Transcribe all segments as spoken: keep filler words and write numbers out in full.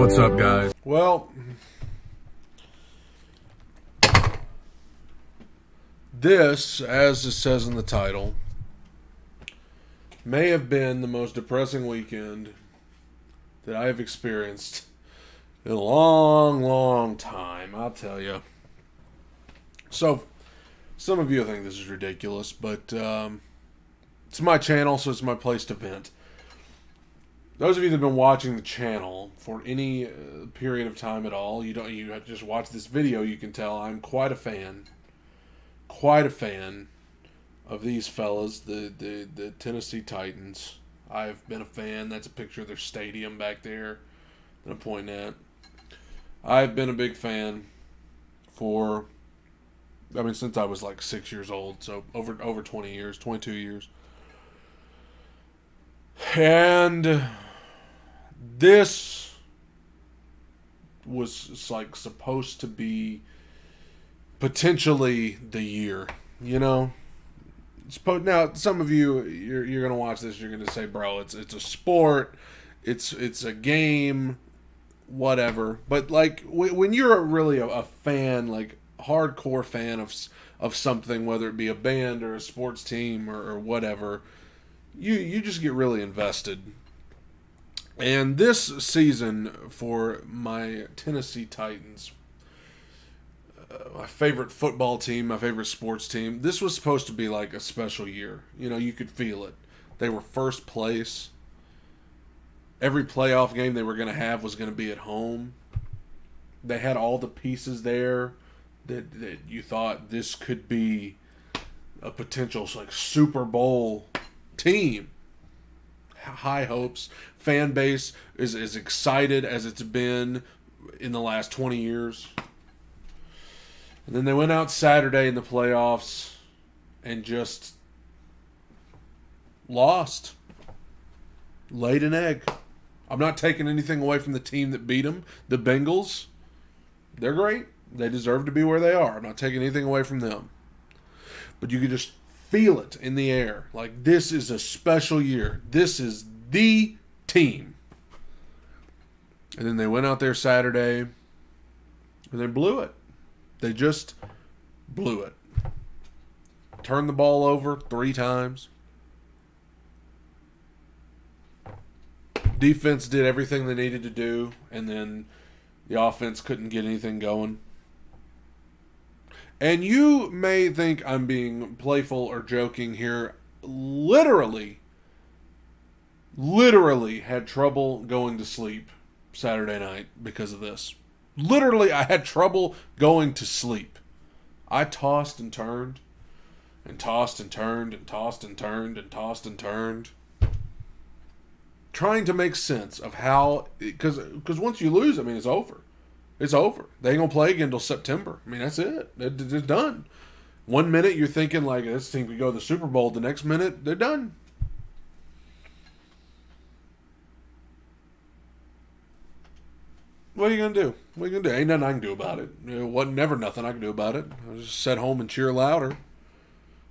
What's up, guys? Well, this, as it says in the title, may have been the most depressing weekend that I have experienced in a long, long time, I'll tell you. So, some of you think this is ridiculous, but um, it's my channel, so it's my place to vent. Those of you that have been watching the channel for any uh, period of time at all, you don't. You just watch this video, you can tell I'm quite a fan, quite a fan of these fellas, the, the, the Tennessee Titans. I've been a fan. That's a picture of their stadium back there that I'm pointing at. I've been a big fan for, I mean, since I was like six years old, so over over twenty years, twenty-two years. And this was like supposed to be potentially the year, you know. Now, some of you, you're, you're going to watch this, you're going to say, bro, it's it's a sport, it's it's a game, whatever. But like when you're really a, a fan, like hardcore fan of of something, whether it be a band or a sports team or, or whatever, you you just get really invested. And this season for my Tennessee Titans, uh, my favorite football team, my favorite sports team, this was supposed to be like a special year. You know, you could feel it. They were first place. Every playoff game they were going to have was going to be at home. They had all the pieces there that, that you thought this could be a potential like Super Bowl team. High hopes. Fan base is as excited as it's been in the last twenty years. And then they went out Saturday in the playoffs and just lost. Laid an egg. I'm not taking anything away from the team that beat them. The Bengals, they're great. They deserve to be where they are. I'm not taking anything away from them. But you could just feel it in the air. Like, this is a special year. This is the team. And then they went out there Saturday and they blew it. They just blew it. Turned the ball over three times. Defense did everything they needed to do, and then the offense couldn't get anything going. And you may think I'm being playful or joking here. Literally, literally had trouble going to sleep Saturday night because of this. Literally, I had trouble going to sleep. I tossed and turned and tossed and turned and tossed and turned and tossed and turned. Trying to make sense of how, because because once you lose, I mean, it's over. It's over. They ain't going to play again until September. I mean, that's it. It's done. One minute you're thinking, like, this team could go to the Super Bowl. The next minute, they're done. What are you going to do? What are you going to do? Ain't nothing I can do about it. It wasn't never nothing I could do about it. I just sat home and cheer louder.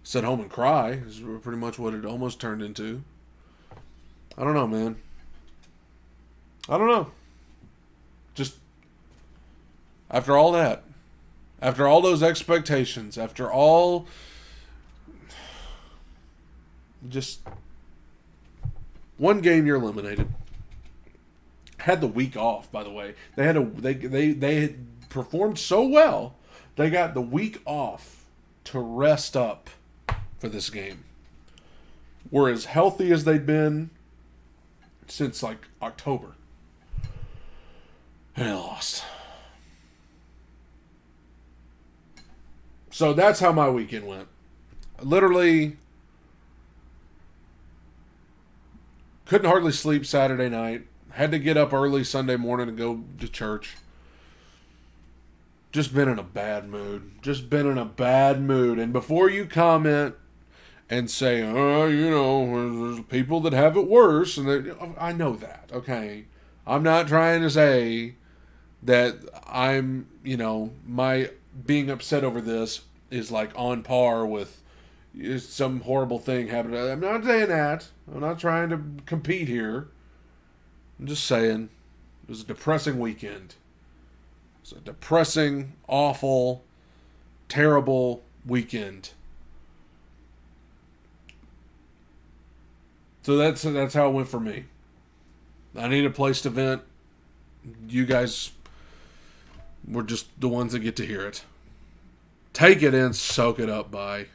Sat home and cry is pretty much what it almost turned into. I don't know, man. I don't know. Just... after all that, after all those expectations, after all, just one game you're eliminated. Had the week off, by the way. They had a they they they had performed so well, they got the week off to rest up for this game. Were as healthy as they'd been since like October, and they lost. So that's how my weekend went. Literally couldn't hardly sleep Saturday night. Had to get up early Sunday morning to go to church. Just been in a bad mood. Just been in a bad mood. And before you comment and say, oh, you know, there's people that have it worse, and they, I know that, okay? I'm not trying to say that I'm, you know, my... being upset over this is like on par with some horrible thing happened. I'm not saying that. I'm not trying to compete here. I'm just saying It was a depressing weekend. It was a depressing, awful, terrible weekend. So that's that's how it went for me. I need a place to vent. You guys were just the ones that get to hear it. Take it in, soak it up, bye.